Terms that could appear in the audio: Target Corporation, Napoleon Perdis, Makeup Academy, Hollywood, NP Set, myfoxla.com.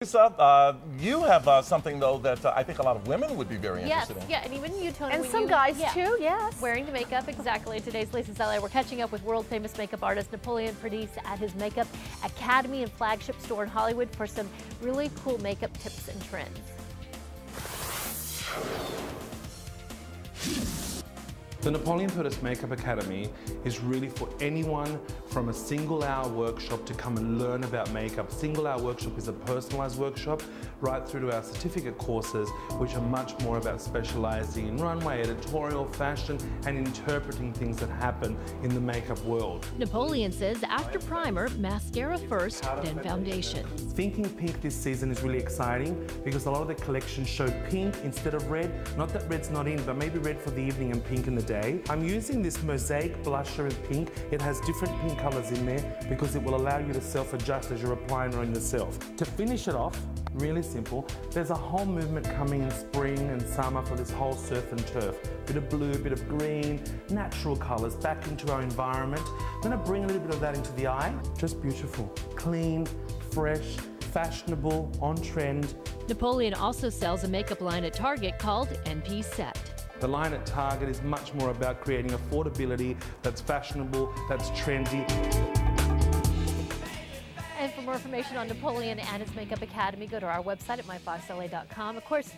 You have something, though, that I think a lot of women would be very interested in. Yeah, and even you, Tony. And some guys, too, yes. Wearing the makeup, exactly. Today's Laces LA, we're catching up with world-famous makeup artist Napoleon Perdis at his Makeup Academy and flagship store in Hollywood for some really cool makeup tips and trends. The Napoleon Perdis Makeup Academy is really for anyone from a single-hour workshop to come and learn about makeup. Single-hour workshop is a personalised workshop, right through to our certificate courses, which are much more about specialising in runway, editorial, fashion, and interpreting things that happen in the makeup world. Napoleon says after primer, mascara first, then foundation. Thinking pink this season is really exciting because a lot of the collections show pink instead of red. Not that red's not in, but maybe red for the evening and pink in the day. I'm using this mosaic blusher in pink. It has different pink colors in there because it will allow you to self-adjust as you're applying on yourself. To finish it off, really simple, there's a whole movement coming in spring and summer for this whole surf and turf. Bit of blue, bit of green, natural colors back into our environment. I'm gonna bring a little bit of that into the eye. Just beautiful, clean, fresh, fashionable, on trend. Napoleon also sells a makeup line at Target called NP Set. The line at Target is much more about creating affordability that's fashionable, that's trendy. And for more information on Napoleon and his Makeup Academy, go to our website at myfoxla.com. Of course.